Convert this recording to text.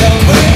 September.